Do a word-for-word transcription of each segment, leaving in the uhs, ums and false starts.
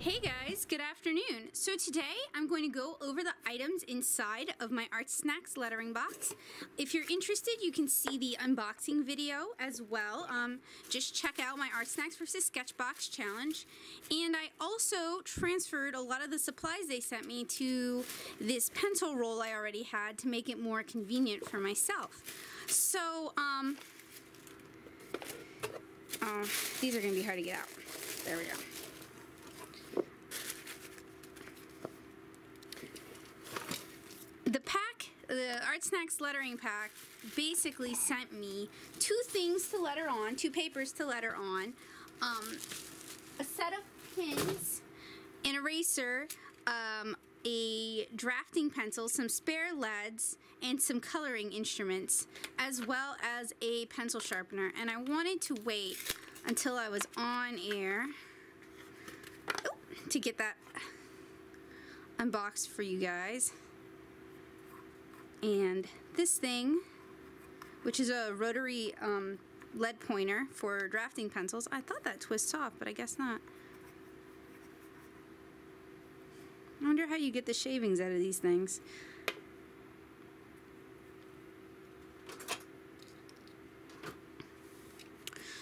Hey guys, good afternoon. So today I'm going to go over the items inside of my ArtSnacks lettering box. If you're interested, you can see the unboxing video as well. Um, just check out my ArtSnacks versus Sketchbox challenge. And I also transferred a lot of the supplies they sent me to this Pentel roll I already had to make it more convenient for myself. So, um, uh, these are gonna be hard to get out. There we go. The pack, the ArtSnacks lettering pack, basically sent me two things to letter on, two papers to letter on, um, a set of pins, an eraser, um, a drafting pencil, some spare leads, and some coloring instruments, as well as a pencil sharpener. And I wanted to wait until I was on air oh, to get that unboxed for you guys. And this thing, which is a rotary um, lead pointer for drafting pencils. I thought that twists off, but I guess not. I wonder how you get the shavings out of these things.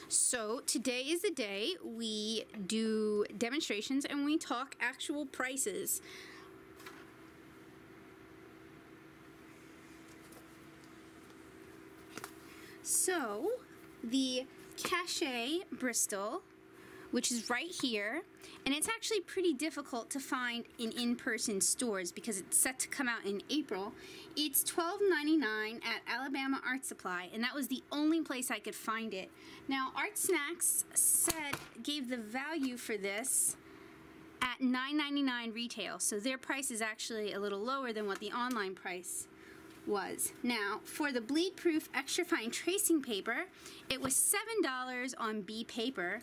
So today is the day we do demonstrations and we talk actual prices. So, the Cachet Bristol, which is right here, and it's actually pretty difficult to find in in-person stores because it's set to come out in April. It's twelve ninety-nine at Alabama Art Supply, and that was the only place I could find it. Now, ArtSnacks said gave the value for this at nine ninety-nine retail, so their price is actually a little lower than what the online price was. Now, for the bleed proof extra fine tracing paper, it was seven dollars on Bee Paper,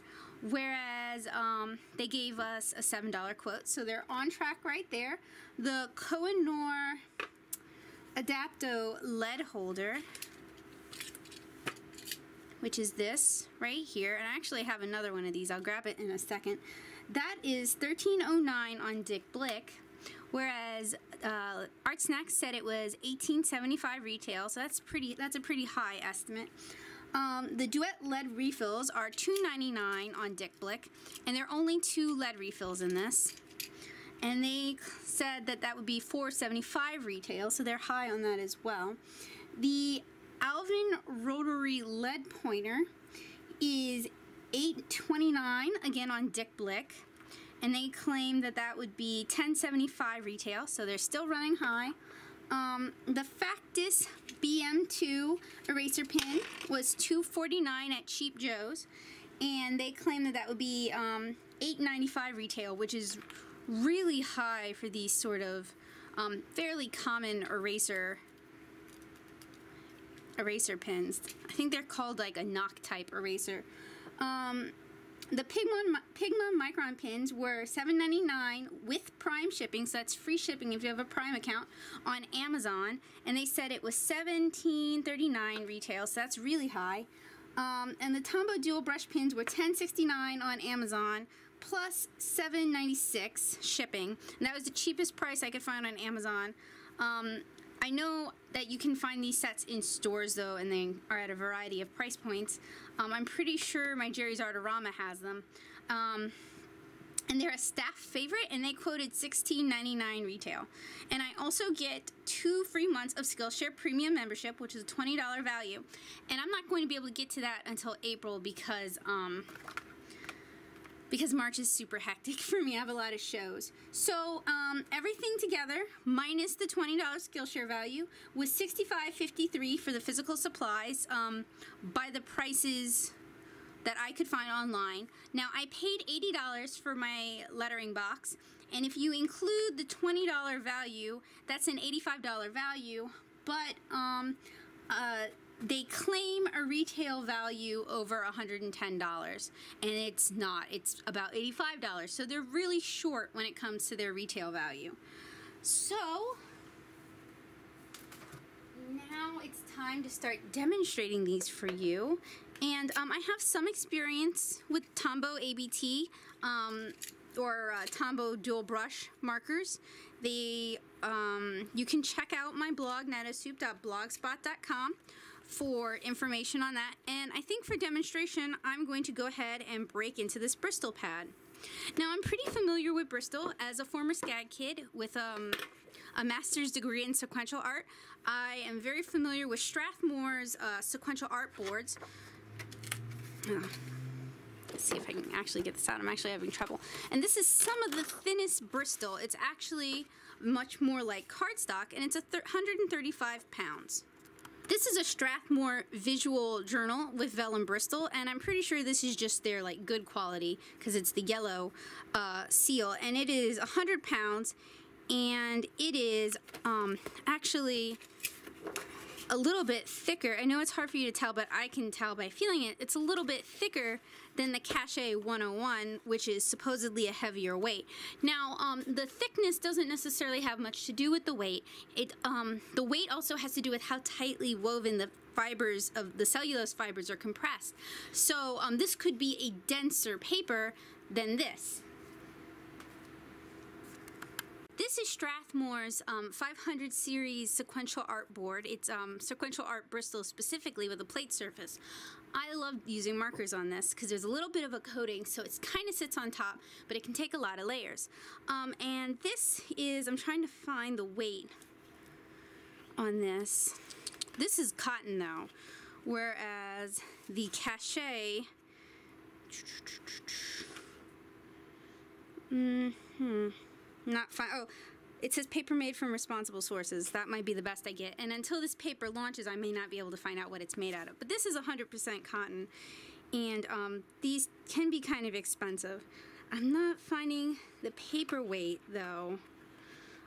whereas um, they gave us a seven dollar quote, so they're on track right there. The Koh-I-Noor Adapto lead holder, which is this right here, and I actually have another one of these, I'll grab it in a second. That is thirteen oh nine on Dick Blick, whereas uh, ArtSnacks said it was eighteen seventy-five retail, so that's pretty. That's a pretty high estimate. Um, the Duet lead refills are two ninety-nine on Dick Blick, and there are only two lead refills in this. And they said that that would be four seventy-five retail, so they're high on that as well. The Alvin rotary lead pointer is eight twenty-nine again on Dick Blick. And they claim that that would be ten seventy-five retail, so they're still running high. Um, the Factis B M two eraser pin was two forty-nine at Cheap Joe's, and they claim that that would be um, eight ninety-five retail, which is really high for these sort of um, fairly common eraser eraser pins. I think they're called like a knock type eraser. Um, The Pigma, Pigma Micron pins were seven ninety-nine with Prime shipping, so that's free shipping if you have a Prime account on Amazon. And they said it was seventeen thirty-nine retail, so that's really high. Um, and the Tombow Dual Brush pins were ten sixty-nine on Amazon plus seven ninety-six shipping. And that was the cheapest price I could find on Amazon. Um, I know that you can find these sets in stores though, and they are at a variety of price points. Um, I'm pretty sure my Jerry's Art-a-rama has them. Um, and they're a staff favorite, and they quoted sixteen ninety-nine retail. And I also get two free months of Skillshare Premium membership, which is a twenty dollar value. And I'm not going to be able to get to that until April because um, because March is super hectic for me. I have a lot of shows. So um, everything together, minus the twenty dollar Skillshare value, was sixty-five fifty-three for the physical supplies um, by the prices that I could find online. Now, I paid eighty dollars for my lettering box, and if you include the twenty dollar value, that's an eighty-five dollar value, but um, uh, they claim a retail value over one hundred ten dollars, and it's not. It's about eighty-five dollars, so they're really short when it comes to their retail value. So now it's time to start demonstrating these for you, and um, I have some experience with Tombow A B T. Um, or uh, Tombow Dual Brush markers. The um, you can check out my blog, Nattosoup dot blogspot dot com, for information on that. And I think for demonstration, I'm going to go ahead and break into this Bristol pad. Now, I'm pretty familiar with Bristol as a former SCAD kid with um, a master's degree in sequential art. I am very familiar with Strathmore's uh, sequential art boards. Oh. Let's see if I can actually get this out. I'm actually having trouble. And this is some of the thinnest Bristol. It's actually much more like cardstock, and it's a one hundred thirty-five pounds. This is a Strathmore visual journal with vellum Bristol, and I'm pretty sure this is just their like good quality because it's the yellow uh, seal, and it is one hundred pounds, and it is um, actually a little bit thicker. I know it's hard for you to tell, but I can tell by feeling it. It's a little bit thicker than the Cachet one oh one, which is supposedly a heavier weight. Now, um, the thickness doesn't necessarily have much to do with the weight. It, um, the weight also has to do with how tightly woven the fibers of the cellulose fibers are compressed. So um, this could be a denser paper than this. This is Strathmore's um, five hundred series sequential art board. It's um, sequential art Bristol specifically with a plate surface. I love using markers on this because there's a little bit of a coating, so it kind of sits on top, but it can take a lot of layers. Um, and this is, I'm trying to find the weight on this. This is cotton though, whereas the Cachet, mm-hmm. Not fine. Oh, it says paper made from responsible sources. That might be the best I get. And until this paper launches, I may not be able to find out what it's made out of. But this is one hundred percent cotton, and um, these can be kind of expensive. I'm not finding the paper weight, though,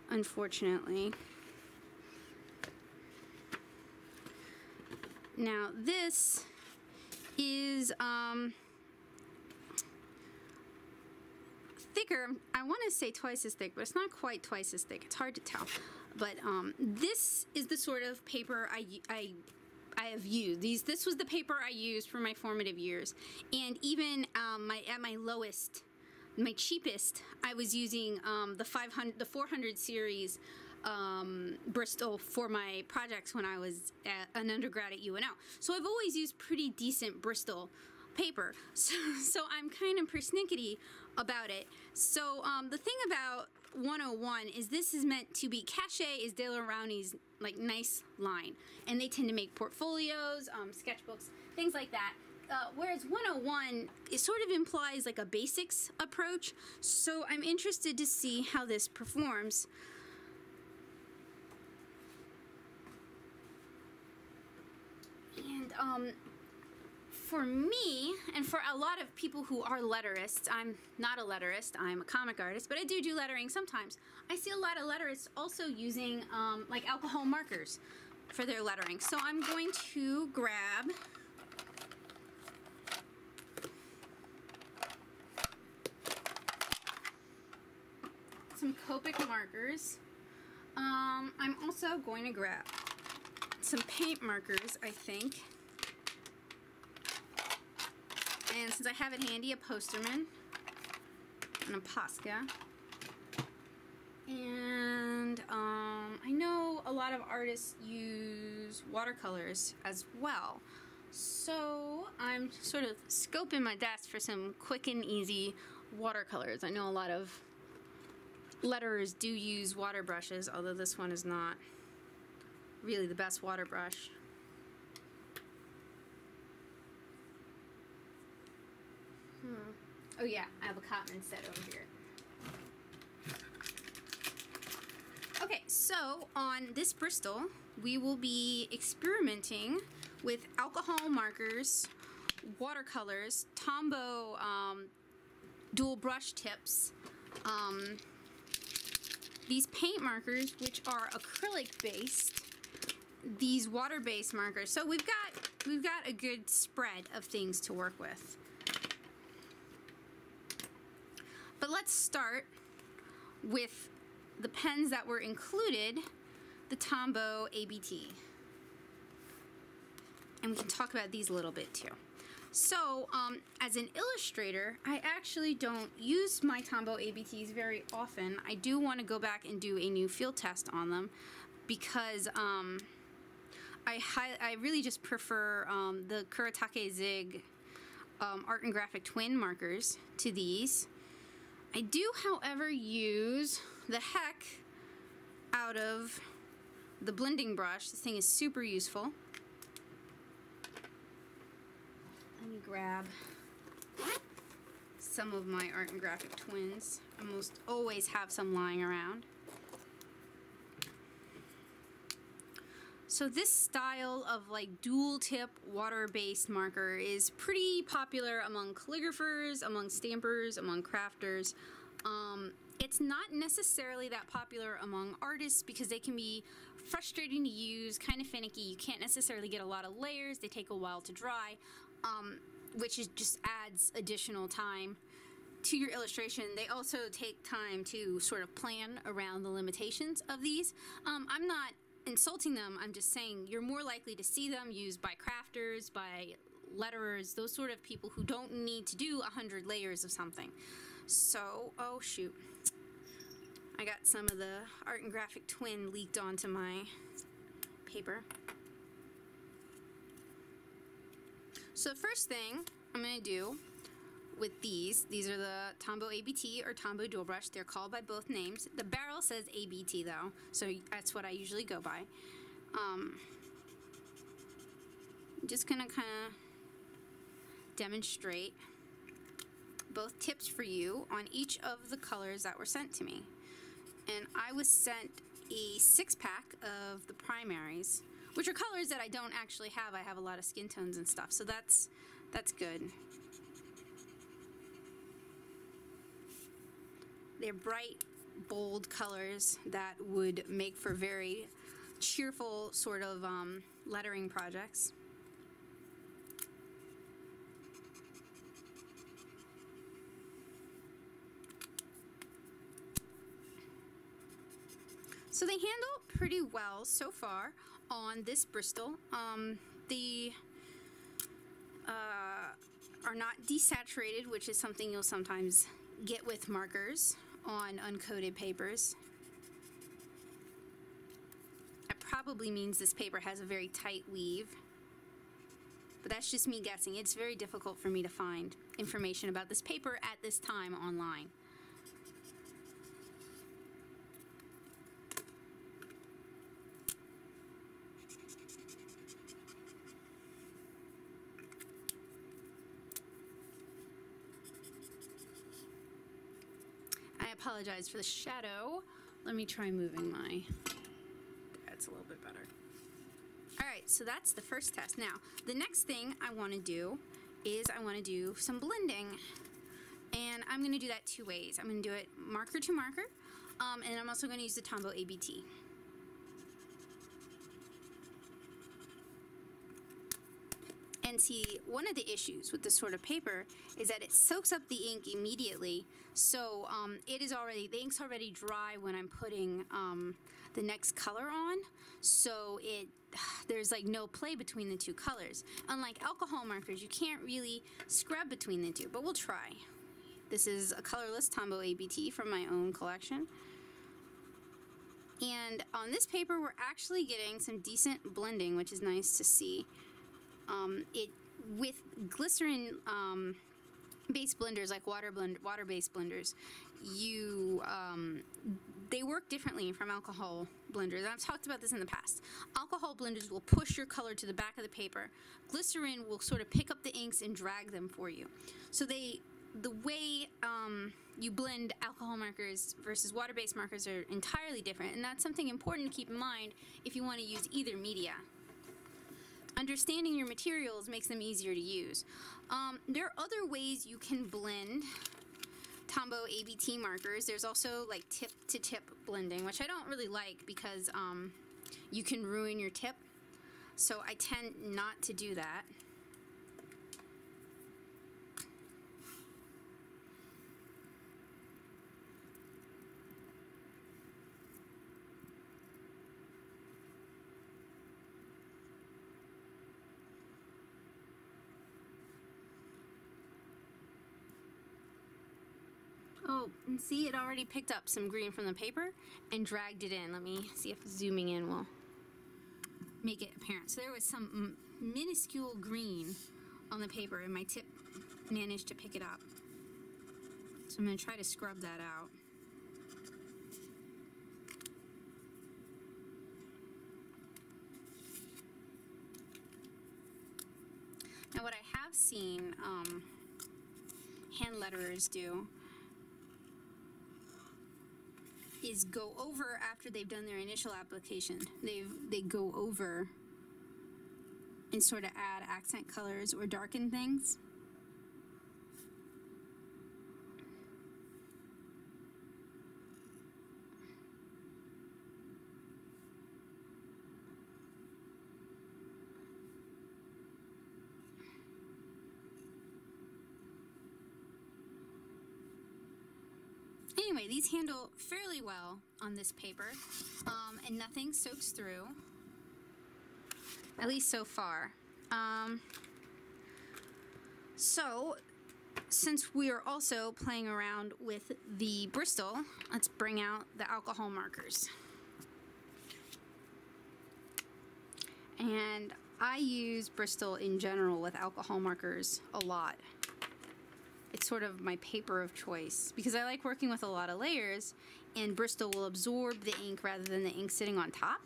unfortunately. Now, this is um, thicker. I want to say twice as thick, but it's not quite twice as thick. It's hard to tell. But um, this is the sort of paper I, I, I have used. These, this was the paper I used for my formative years. And even um, my, at my lowest, my cheapest, I was using um, the five hundred, the four hundred series um, Bristol for my projects when I was at an undergrad at U N L. So I've always used pretty decent Bristol paper, so, so I'm kind of persnickety about it. So um, the thing about one oh one is this is meant to be, Cachet is De La Rowney's like nice line, and they tend to make portfolios, um, sketchbooks, things like that. Uh, whereas one oh one, it sort of implies like a basics approach, so I'm interested to see how this performs. And um, for me, and for a lot of people who are letterists, I'm not a letterist, I'm a comic artist, but I do do lettering sometimes. I see a lot of letterists also using um, like alcohol markers for their lettering. So I'm going to grab some Copic markers. Um, I'm also going to grab some paint markers, I think. And since I have it handy, a Posterman and a Posca. And um, I know a lot of artists use watercolors as well. So I'm sort of scoping my desk for some quick and easy watercolors. I know a lot of letterers do use water brushes, although this one is not really the best water brush. Hmm. Oh yeah, I have a Cotman set over here. Okay, so on this Bristol, we will be experimenting with alcohol markers, watercolors, Tombow um, dual brush tips, um, these paint markers, which are acrylic based, these water based markers. So we've got we've got a good spread of things to work with. But let's start with the pens that were included, the Tombow A B T. And we can talk about these a little bit too. So, um, as an illustrator, I actually don't use my Tombow A B Ts very often. I do want to go back and do a new field test on them because um, I, hi I really just prefer um, the Kuretake Zig um, Art and Graphic Twin markers to these. I do, however, use the heck out of the blending brush. This thing is super useful. Let me grab some of my Art and Graphic Twins. I almost always have some lying around. So this style of like dual tip water-based marker is pretty popular among calligraphers, among stampers, among crafters. Um, it's not necessarily that popular among artists because they can be frustrating to use, kind of finicky. You can't necessarily get a lot of layers. They take a while to dry, um, which is just adds additional time to your illustration. They also take time to sort of plan around the limitations of these. Um, I'm not insulting them, I'm just saying you're more likely to see them used by crafters, by letterers, those sort of people who don't need to do a hundred layers of something. So, oh shoot, I got some of the Art and Graphic Twin leaked onto my paper. So the first thing I'm going to do with these, these are the Tombow A B T or Tombow Dual Brush. They're called by both names. The barrel says A B T though, so that's what I usually go by. Um, just gonna kind of demonstrate both tips for you on each of the colors that were sent to me. And I was sent a six pack of the primaries, which are colors that I don't actually have. I have a lot of skin tones and stuff, so that's that's good. They're bright, bold colors that would make for very cheerful sort of um, lettering projects. So they handle pretty well so far on this Bristol. Um, the uh, are not desaturated, which is something you'll sometimes get with markers on uncoated papers. That probably means this paper has a very tight weave, but that's just me guessing. It's very difficult for me to find information about this paper at this time online. I apologize for the shadow. Let me try moving my, that's a little bit better. All right, so that's the first test. Now, the next thing I wanna do is I wanna do some blending. And I'm gonna do that two ways. I'm gonna do it marker to marker, um, and I'm also gonna use the Tombow A B T. And see, one of the issues with this sort of paper is that it soaks up the ink immediately, so um, it is already, the ink's already dry when I'm putting um, the next color on, so it there's like no play between the two colors. Unlike alcohol markers, you can't really scrub between the two, but we'll try. This is a colorless Tombow A B T from my own collection. And on this paper, we're actually getting some decent blending, which is nice to see. Um, it with glycerin um, based blenders, like water blend water based blenders, you um, they work differently from alcohol blenders. And I've talked about this in the past. Alcohol blenders will push your color to the back of the paper. Glycerin will sort of pick up the inks and drag them for you. So they the way um, you blend alcohol markers versus water based markers are entirely different, and that's something important to keep in mind if you want to use either media. Understanding your materials makes them easier to use. Um, there are other ways you can blend Tombow A B T markers. There's also like tip-to-tip blending, which I don't really like because um, you can ruin your tip. So I tend not to do that. Oh, and see, it already picked up some green from the paper and dragged it in. Let me see if zooming in will make it apparent. So there was some minuscule green on the paper, and my tip managed to pick it up. So I'm going to try to scrub that out. Now what I have seen um, hand letterers do is go over after they've done their initial application. They they go over and sort of add accent colors or darken things. Anyway, these handle fairly well on this paper, um, and nothing soaks through, at least so far. Um, so, since we are also playing around with the Bristol, let's bring out the alcohol markers. And I use Bristol in general with alcohol markers a lot. It's sort of my paper of choice because I like working with a lot of layers, and Bristol will absorb the ink rather than the ink sitting on top.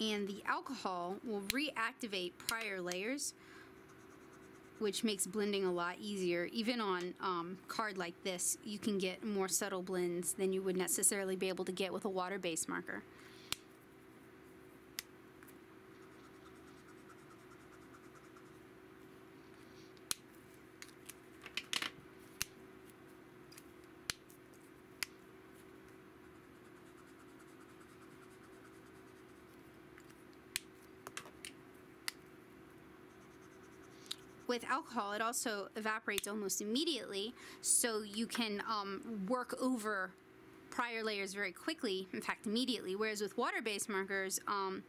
And the alcohol will reactivate prior layers, which makes blending a lot easier. Even on um, card like this, you can get more subtle blends than you would necessarily be able to get with a water-based marker. With alcohol, it also evaporates almost immediately, so you can um, work over prior layers very quickly, in fact immediately, whereas with water-based markers, um,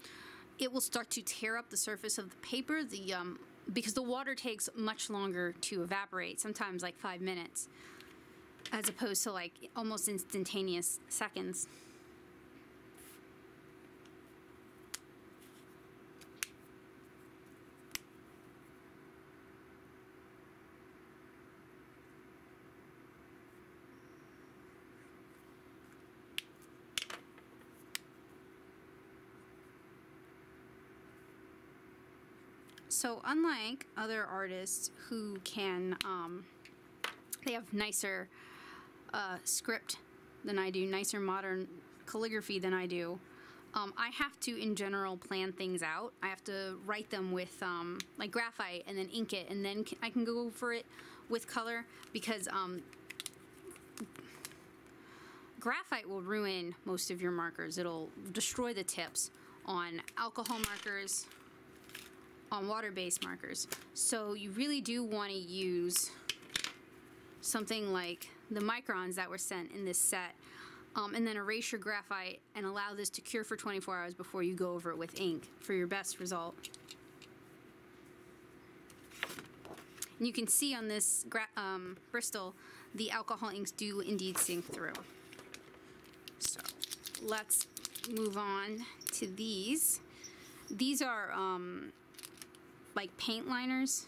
it will start to tear up the surface of the paper the, um, because the water takes much longer to evaporate, sometimes like five minutes, as opposed to like almost instantaneous seconds. So unlike other artists who can, um, they have nicer uh, script than I do, nicer modern calligraphy than I do, um, I have to, in general, plan things out. I have to write them with, um, like, graphite and then ink it, and then I can go over it with color because um, graphite will ruin most of your markers. It'll destroy the tips on alcohol markers, on water-based markers. So you really do want to use something like the microns that were sent in this set, um, and then erase your graphite and allow this to cure for twenty-four hours before you go over it with ink for your best result. And you can see on this gra um, Bristol, the alcohol inks do indeed sink through. So let's move on to these. These are um, like paint liners.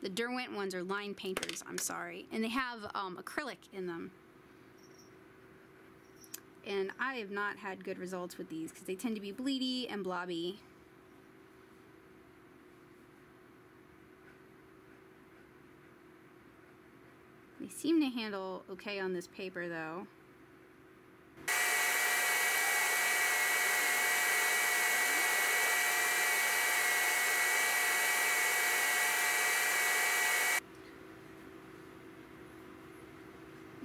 The Derwent ones are line painters, I'm sorry. And they have um, acrylic in them. And I have not had good results with these because they tend to be bleedy and blobby. They seem to handle okay on this paper though.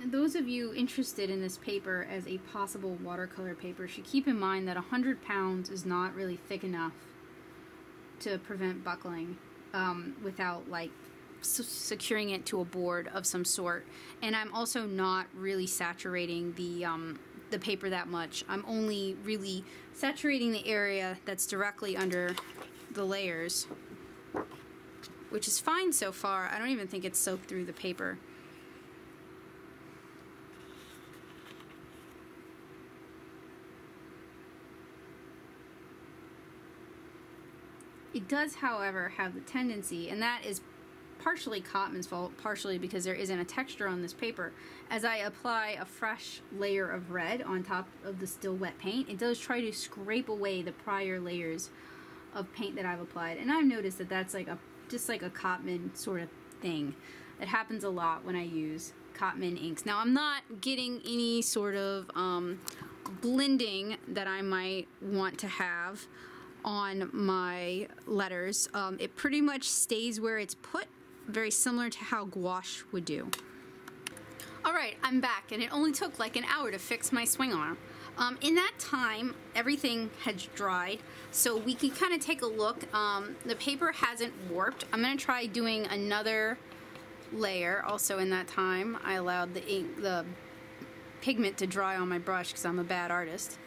Those of you interested in this paper as a possible watercolor paper should keep in mind that one hundred pounds is not really thick enough to prevent buckling um, without like securing it to a board of some sort. And I'm also not really saturating the, um, the paper that much. I'm only really saturating the area that's directly under the layers. which is fine so far. I don't even think it's soaked through the paper. It does, however, have the tendency, and that is partially Cotman's fault, partially because there isn't a texture on this paper. As I apply a fresh layer of red on top of the still wet paint, it does try to scrape away the prior layers of paint that I've applied. And I've noticed that that's like a just like a Cotman sort of thing. It happens a lot when I use Cotman inks. Now, I'm not getting any sort of um, blending that I might want to have on my letters. Um, it pretty much stays where it's put, very similar to how gouache would do. Alright, I'm back, and it only took like an hour to fix my swing arm. Um, in that time, everything had dried, so we could kind of take a look. Um, the paper hasn't warped. I'm going to try doing another layer. Also in that time, I allowed the ink, the pigment to dry on my brush because I'm a bad artist.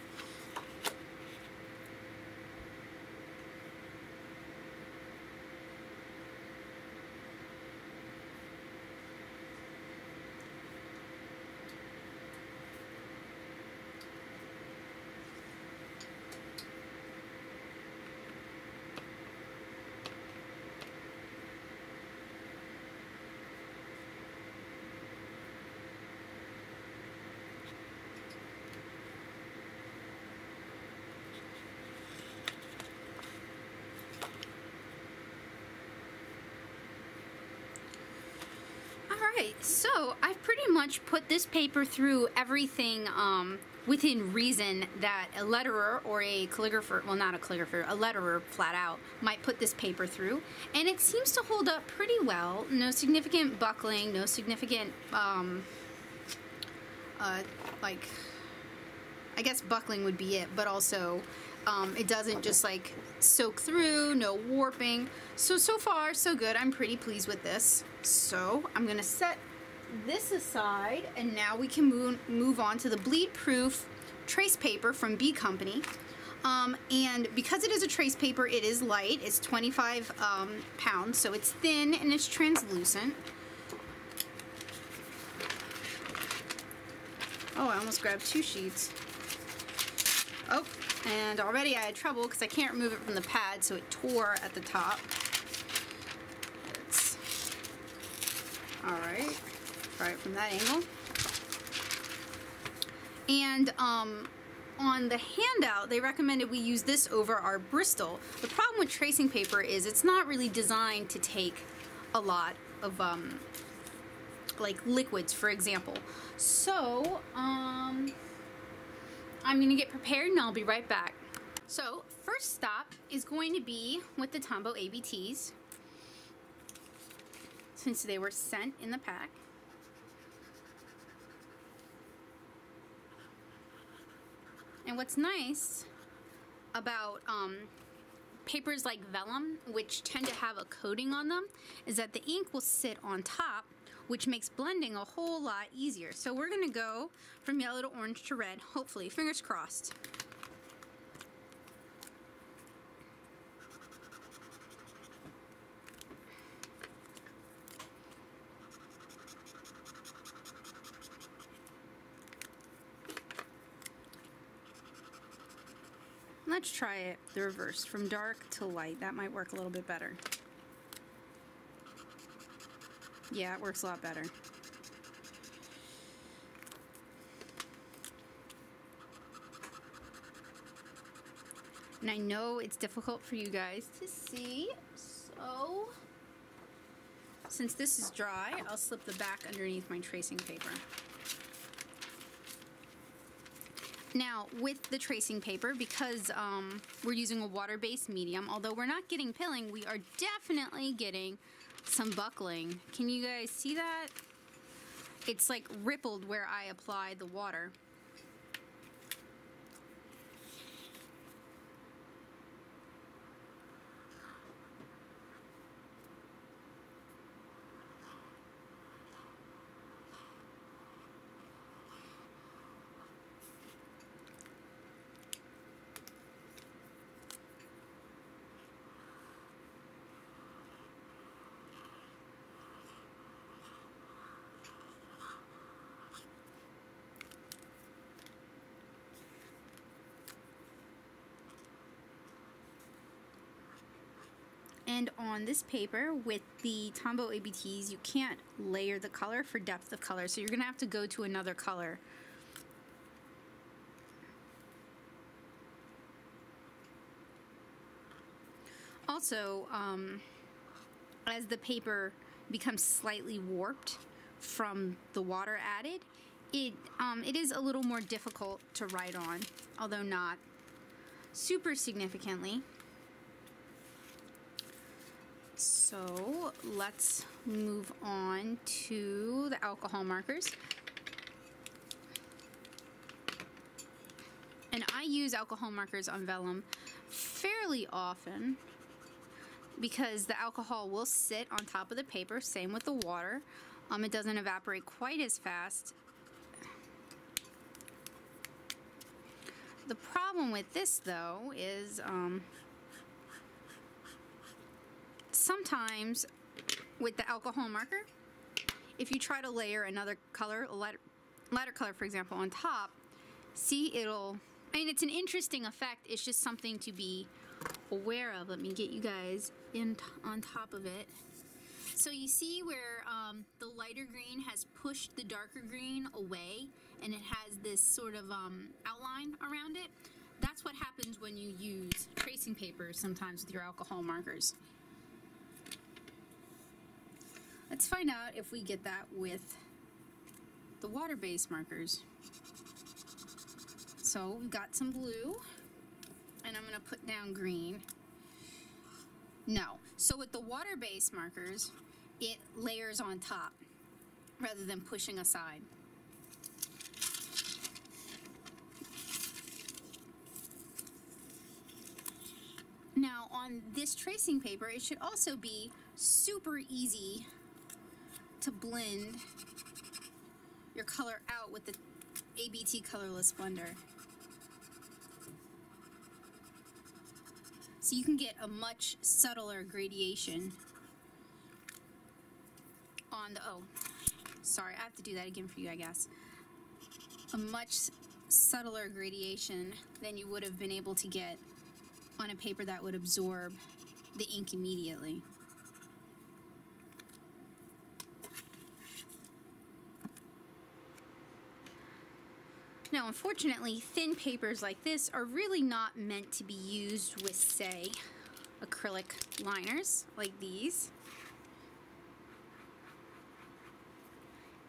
So I've pretty much put this paper through everything um, within reason that a letterer or a calligrapher, well not a calligrapher, a letterer flat out might put this paper through. And it seems to hold up pretty well. No significant buckling, no significant, um, uh, like, I guess buckling would be it, but also um, it doesn't just like soak through, no warping. So, so far so good. I'm pretty pleased with this. So I'm gonna set this aside, and now we can move, move on to the bleed proof trace paper from Bee Company. Um, and because it is a trace paper, it is light. It's twenty-five um, pounds, so it's thin and it's translucent. Oh, I almost grabbed two sheets. Oh, and already I had trouble because I can't remove it from the pad, so it tore at the top. It's, all right. Right from that angle. And um, on the handout, they recommended we use this over our Bristol. The problem with tracing paper is it's not really designed to take a lot of um, like liquids, for example. So um, I'm gonna get prepared and I'll be right back. So first stop is going to be with the Tombow A B Ts, since they were sent in the pack. And what's nice about um, papers like vellum, which tend to have a coating on them, is that the ink will sit on top, which makes blending a whole lot easier. So we're going to go from yellow to orange to red, hopefully. Fingers crossed. Let's try it the reverse, from dark to light. That might work a little bit better. Yeah, it works a lot better. And I know it's difficult for you guys to see, so since this is dry, I'll slip the back underneath my tracing paper. Now, with the tracing paper, because um, we're using a water-based medium, although we're not getting pilling, we are definitely getting some buckling. Can you guys see that? It's like rippled where I applied the water. And on this paper with the Tombow A B Ts, you can't layer the color for depth of color, so you're gonna have to go to another color. Also, um, as the paper becomes slightly warped from the water added, it um, it is a little more difficult to write on, although not super significantly. So let's move on to the alcohol markers. And I use alcohol markers on vellum fairly often because the alcohol will sit on top of the paper, same with the water. Um, it doesn't evaporate quite as fast. The problem with this, though, is um, sometimes with the alcohol marker, if you try to layer another color, a lighter, lighter color, for example, on top, see, it'll, I mean, it's an interesting effect. It's just something to be aware of. Let me get you guys in t on top of it. So you see where um, the lighter green has pushed the darker green away and it has this sort of um, outline around it? That's what happens when you use tracing paper sometimes with your alcohol markers. Let's find out if we get that with the water-based markers. So we've got some blue and I'm gonna put down green. No. So with the water-based markers, it layers on top rather than pushing aside. Now on this tracing paper, it should also be super easy to blend your color out with the A B T Colorless Blender. So you can get a much subtler gradation on the, oh, sorry, I have to do that again for you, I guess. A much subtler gradation than you would have been able to get on a paper that would absorb the ink immediately. Now, unfortunately, thin papers like this are really not meant to be used with, say, acrylic liners like these.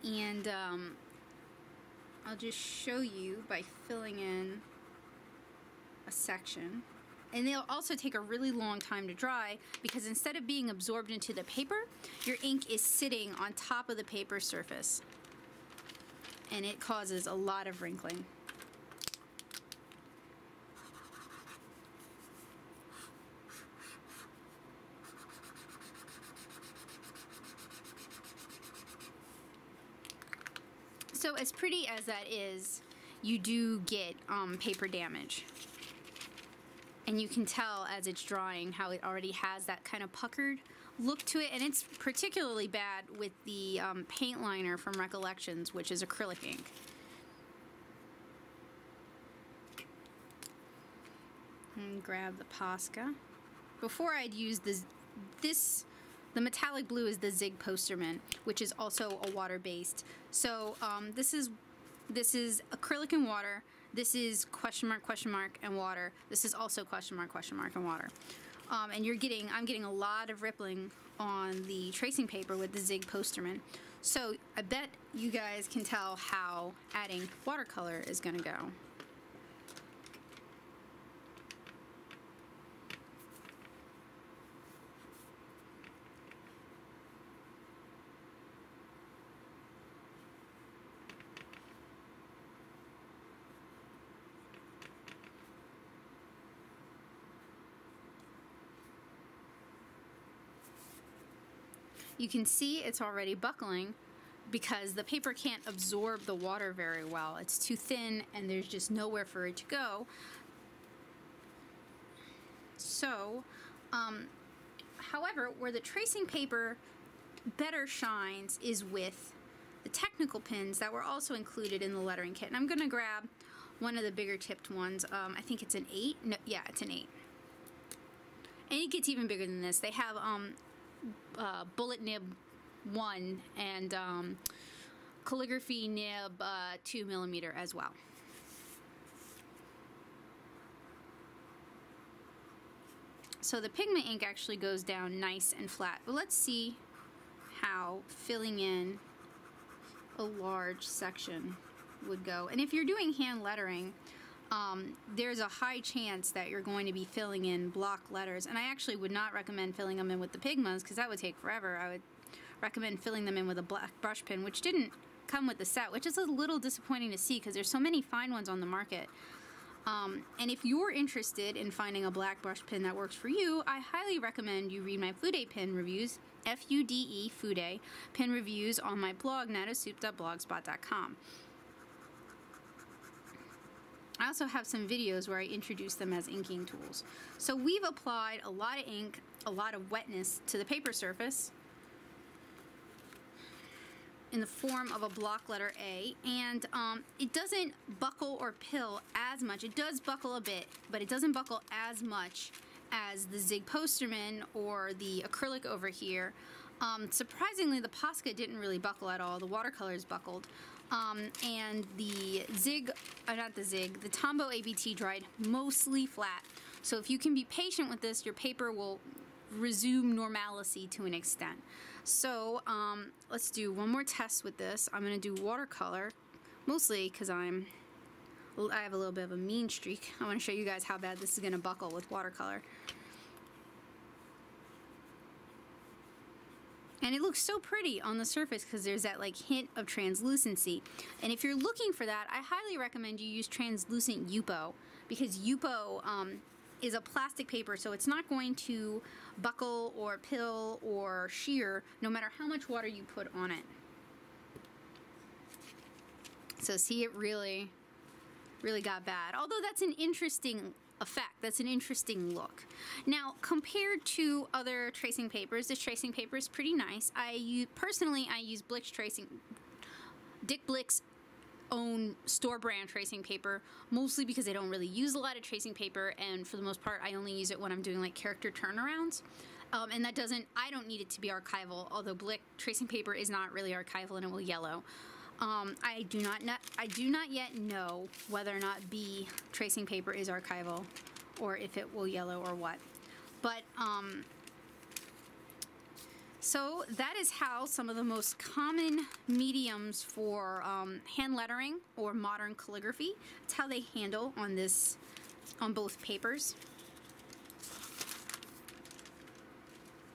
And um, I'll just show you by filling in a section. And they'll also take a really long time to dry because instead of being absorbed into the paper, your ink is sitting on top of the paper surface. And it causes a lot of wrinkling. So as pretty as that is, you do get um, paper damage. And you can tell as it's drying how it already has that kind of puckered look to it, and it's particularly bad with the um, paint liner from Recollections, which is acrylic ink. And grab the Posca. Before I'd used this, this, the metallic blue is the Zig Posterman, which is also a water-based. So um, this is this is acrylic and water. This is question mark question mark and water. This is also question mark question mark and water. Um, and you're getting, I'm getting a lot of rippling on the tracing paper with the Zig Posterman. So I bet you guys can tell how adding watercolor is going to go. You can see it's already buckling because the paper can't absorb the water very well. It's too thin and there's just nowhere for it to go. So, um, however, where the tracing paper better shines is with the technical pins that were also included in the lettering kit. And I'm going to grab one of the bigger tipped ones. Um, I think it's an eight. No, yeah, it's an eight. And it gets even bigger than this. They have um, uh, bullet nib one and um, calligraphy nib uh, two millimeter as well. So the Pigma ink actually goes down nice and flat. But let's see how filling in a large section would go. And if you're doing hand lettering, um, there's a high chance that you're going to be filling in block letters. And I actually would not recommend filling them in with the Pigmas because that would take forever. I would recommend filling them in with a black brush pen, which didn't come with the set, which is a little disappointing to see because there's so many fine ones on the market. Um, and if you're interested in finding a black brush pen that works for you, I highly recommend you read my Fude pen reviews, F U D E, Fude, pen reviews on my blog, Nattosoup dot blogspot dot com. I also have some videos where I introduce them as inking tools. So we've applied a lot of ink, a lot of wetness to the paper surface in the form of a block letter A, and um, it doesn't buckle or pill as much. It does buckle a bit, but it doesn't buckle as much as the Zig Posterman or the acrylic over here. Um, surprisingly, the Posca didn't really buckle at all. The watercolors buckled, um, and the Zig, uh, not the Zig, the Tombow A B T dried mostly flat. So if you can be patient with this, your paper will resume normalcy to an extent. So um, let's do one more test with this. I'm going to do watercolor, mostly because I'm I have a little bit of a mean streak. I want to show you guys how bad this is going to buckle with watercolor. And it looks so pretty on the surface because there's that like hint of translucency. And if you're looking for that, I highly recommend you use translucent Yupo, because Yupo um, is a plastic paper, so it's not going to buckle or pill or shear no matter how much water you put on it. So see, it really really got bad, although that's an interesting effect, that's an interesting look. Now compared to other tracing papers, this tracing paper is pretty nice. I use, personally I use Blick's tracing, Dick Blick's own store brand tracing paper, mostly because I don't really use a lot of tracing paper, and for the most part I only use it when I'm doing like character turnarounds, um, and that doesn't I don't need it to be archival, although Blick tracing paper is not really archival and it will yellow. um, I do not I do not yet know whether or not Bee tracing paper is archival or if it will yellow or what, but um, so that is how some of the most common mediums for um, hand lettering or modern calligraphy, it's how they handle on this, on both papers.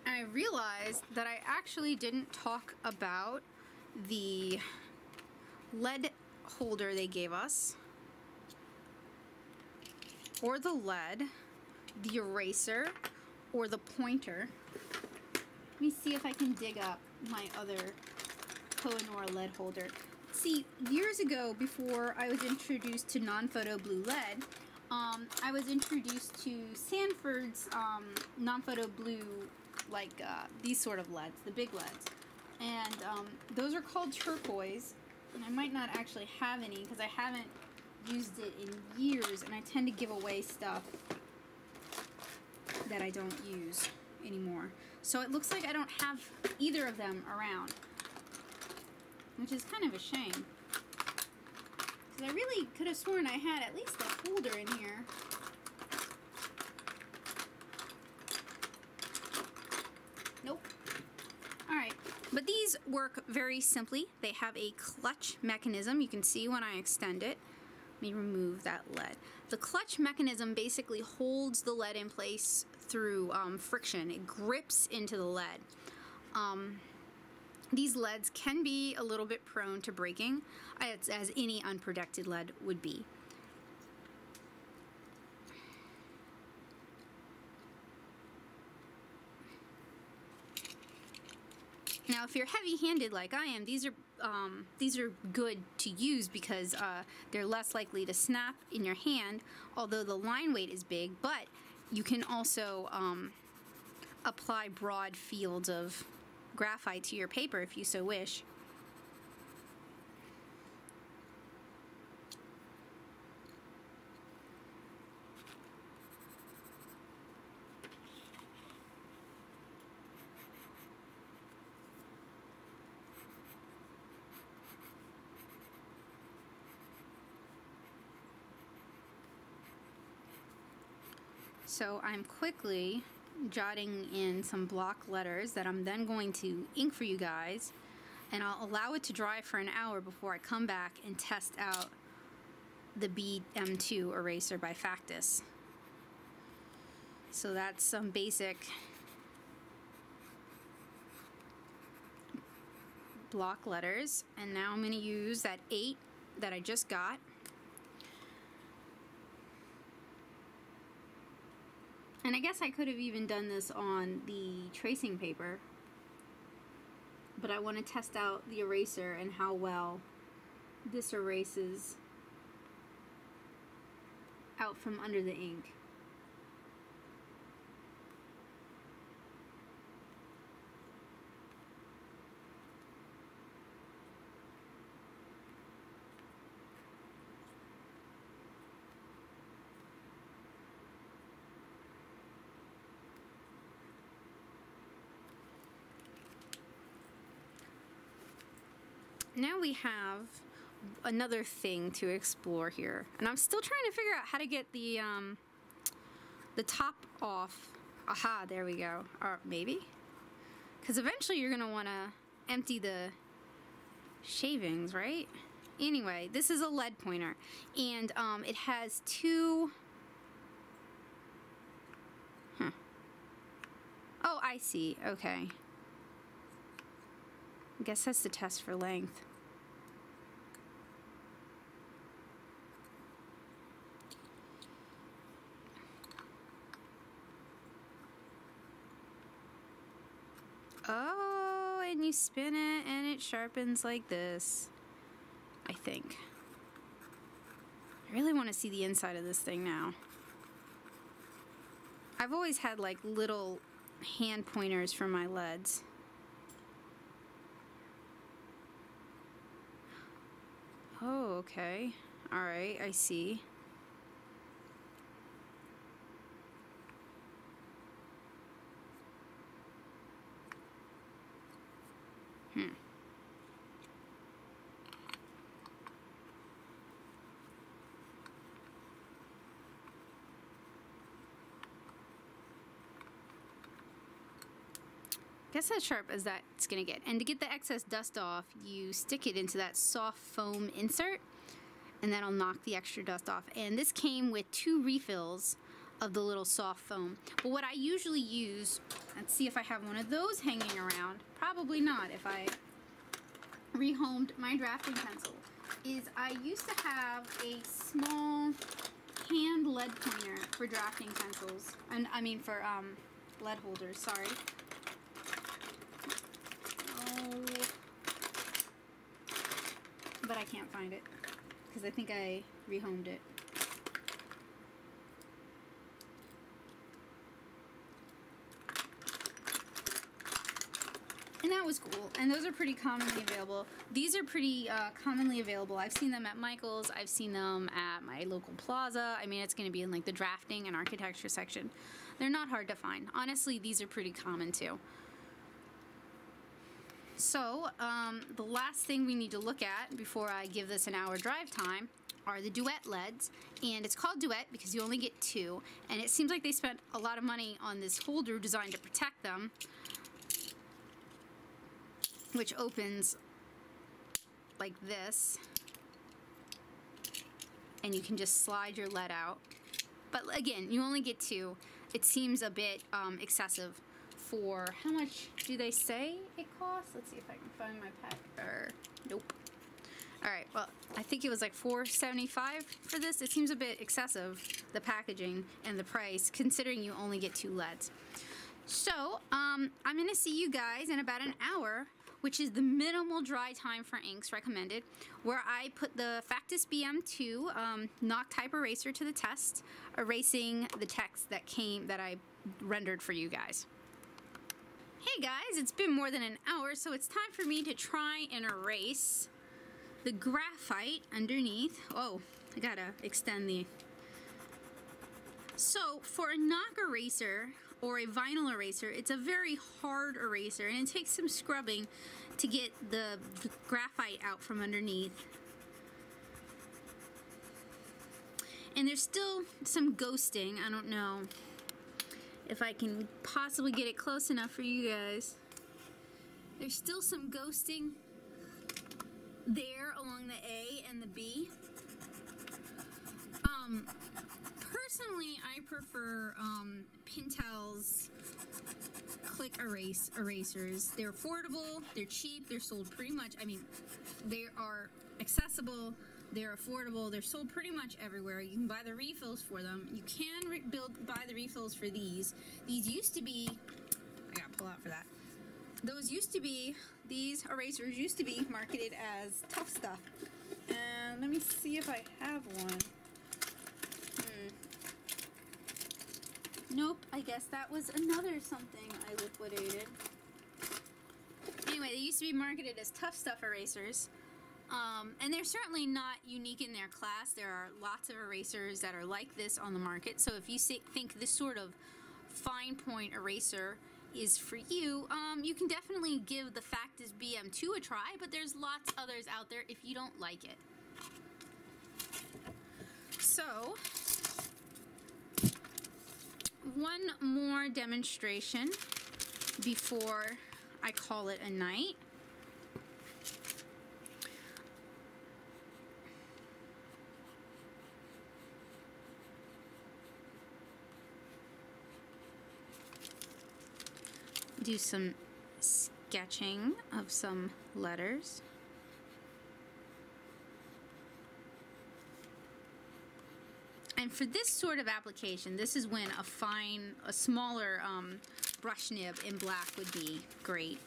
And I realized that I actually didn't talk about the lead holder they gave us, or the lead, the eraser, or the pointer. Let me see if I can dig up my other Koh-I-Noor lead holder. See, years ago, before I was introduced to non-photo blue lead, um, I was introduced to Sanford's um, non-photo blue, like uh, these sort of leads, the big leads. And um, those are called turquoise, and I might not actually have any because I haven't used it in years, and I tend to give away stuff that I don't use anymore. So it looks like I don't have either of them around, which is kind of a shame, because I really could have sworn I had at least a holder in here. Nope. Alright, but these work very simply. They have a clutch mechanism. You can see when I extend it. Let me remove that lead. The clutch mechanism basically holds the lead in place through um, friction. It grips into the lead. Um, these leads can be a little bit prone to breaking, as, as any unprotected lead would be. Now, if you're heavy-handed like I am, these are um, these are good to use because uh, they're less likely to snap in your hand, although the line weight is big. But you can also um, apply broad fields of graphite to your paper if you so wish. So I'm quickly jotting in some block letters that I'm then going to ink for you guys, and I'll allow it to dry for an hour before I come back and test out the B M two eraser by Factis. So that's some basic block letters, and now I'm going to use that eight that I just got, and I guess I could have even done this on the tracing paper, but I want to test out the eraser and how well this erases out from under the ink. Now we have another thing to explore here, and I'm still trying to figure out how to get the um, the top off. Aha, there we go. Or maybe, because eventually you're gonna want to empty the shavings, right? Anyway, this is a lead pointer, and um, it has two. Huh. Oh, I see. Okay. I guess that's the test for length. Oh, and you spin it and it sharpens like this, I think. I really want to see the inside of this thing now. I've always had like little hand pointers for my leads. Oh, okay. All right, I see. Hmm. Guess as sharp as that's gonna get. And to get the excess dust off, you stick it into that soft foam insert, and that'll knock the extra dust off. And this came with two refills of the little soft foam. But what I usually use, let's see if I have one of those hanging around, probably not if I rehomed my drafting pencil, is I used to have a small hand lead pointer for drafting pencils, and I mean for um, lead holders, sorry. But I can't find it because I think I rehomed it. And that was cool. And those are pretty commonly available. These are pretty uh, commonly available. I've seen them at Michael's. I've seen them at my local plaza. I mean, it's going to be in like the drafting and architecture section. They're not hard to find. Honestly, these are pretty common too. So, um, the last thing we need to look at before I give this an hour drive time are the Duet leads. And it's called Duet because you only get two. And it seems like they spent a lot of money on this holder designed to protect them, which opens like this. And you can just slide your lead out. But again, you only get two. It seems a bit um, excessive. For how much do they say it costs? Let's see if I can find my pack. Or nope. All right. Well, I think it was like four seventy-five for this. It seems a bit excessive, the packaging and the price, considering you only get two leads. So um, I'm going to see you guys in about an hour, which is the minimal dry time for inks recommended, where I put the Factis B M two um, Nock type eraser to the test, erasing the text that came that I rendered for you guys. Hey guys, it's been more than an hour, so it's time for me to try and erase the graphite underneath. Oh, I gotta extend the... So, for a Nock eraser or a vinyl eraser, it's a very hard eraser, and it takes some scrubbing to get the, the graphite out from underneath. And there's still some ghosting, I don't know if I can possibly get it close enough for you guys. There's still some ghosting there along the A and the B. Um, personally, I prefer um, Pentel's click erase erasers. They're affordable, they're cheap, they're sold pretty much, I mean, they are accessible, they're affordable, they're sold pretty much everywhere. You can buy the refills for them. You can re build, buy the refills for these. These used to be, I gotta pull out for that. Those used to be, these erasers used to be marketed as Tough Stuff. And let me see if I have one. Hmm. Nope, I guess that was another something I liquidated. Anyway, they used to be marketed as Tough Stuff erasers. Um, and they're certainly not unique in their class. There are lots of erasers that are like this on the market. So if you think this sort of fine point eraser is for you, um, you can definitely give the Factis B M two a try, but there's lots others out there if you don't like it. So, one more demonstration before I call it a night. Do some sketching of some letters. And for this sort of application, this is when a fine, a smaller um, brush nib in black would be great.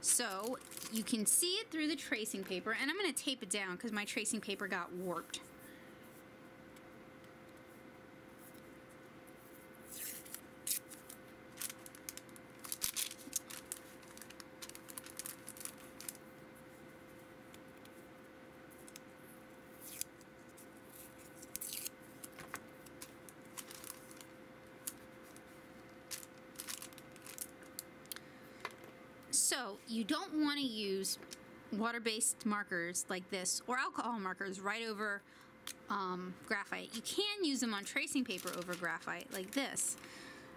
So you can see it through the tracing paper, and I'm going to tape it down because my tracing paper got warped. So you don't want to use water-based markers like this or alcohol markers right over um, graphite. You can use them on tracing paper over graphite like this.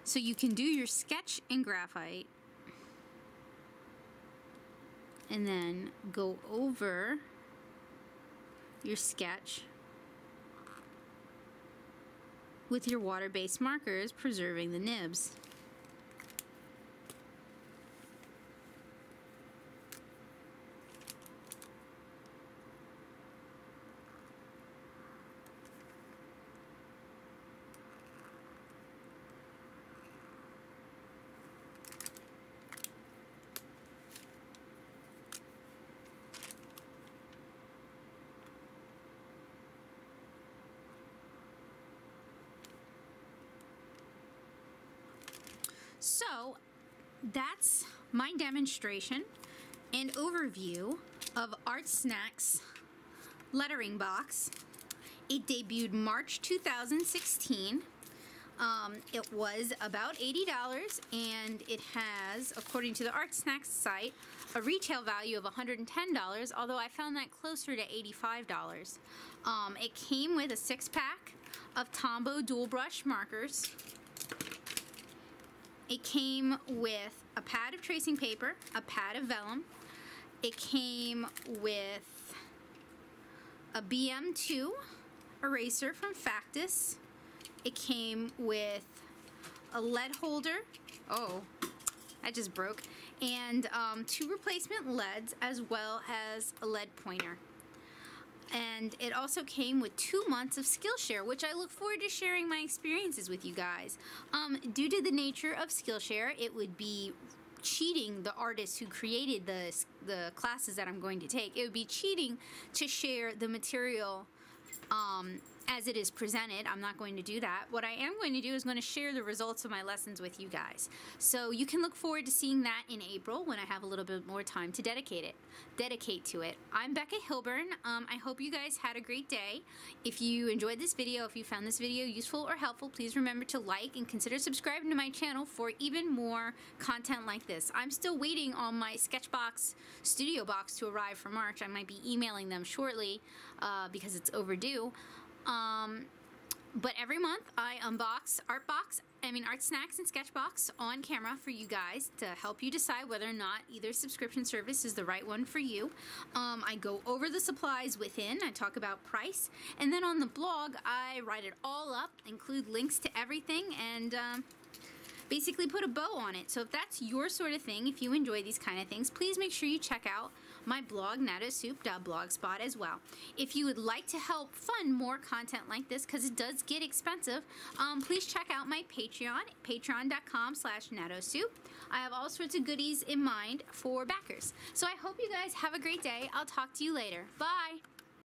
So you can do your sketch in graphite and then go over your sketch with your water-based markers, preserving the nibs. So that's my demonstration and overview of ArtSnacks lettering box. It debuted March two thousand sixteen. Um, it was about eighty dollars, and it has, according to the ArtSnacks site, a retail value of one hundred ten dollars, although I found that closer to eighty-five dollars. Um, it came with a six-pack of Tombow Dual Brush markers. It came with a pad of tracing paper, a pad of vellum. It came with a B M two eraser from Factis. It came with a lead holder. Oh, that just broke. And um, two replacement leads, as well as a lead pointer. And it also came with two months of Skillshare, which I look forward to sharing my experiences with you guys. Um, due to the nature of Skillshare, it would be cheating the artists who created the, the classes that I'm going to take. It would be cheating to share the material um, as it is presented. I'm not going to do that. What I am going to do is going to share the results of my lessons with you guys. So you can look forward to seeing that in April when I have a little bit more time to dedicate it, dedicate to it. I'm Becca Hilburn. Um, I hope you guys had a great day. If you enjoyed this video, if you found this video useful or helpful, please remember to like and consider subscribing to my channel for even more content like this. I'm still waiting on my Sketchbox studio box to arrive for March. I might be emailing them shortly uh, because it's overdue. Um, But every month I unbox Artbox, I mean ArtSnacks and Sketchbox on camera for you guys to help you decide whether or not either subscription service is the right one for you. Um, I go over the supplies within, I talk about price, and then on the blog I write it all up, include links to everything, and um, basically put a bow on it. So if that's your sort of thing, if you enjoy these kind of things, please make sure you check out my blog, Nattosoup dot blogspot dot com, as well. If you would like to help fund more content like this, because it does get expensive, um, please check out my Patreon, patreon dot com slash Nattosoup. I have all sorts of goodies in mind for backers. So I hope you guys have a great day. I'll talk to you later. Bye!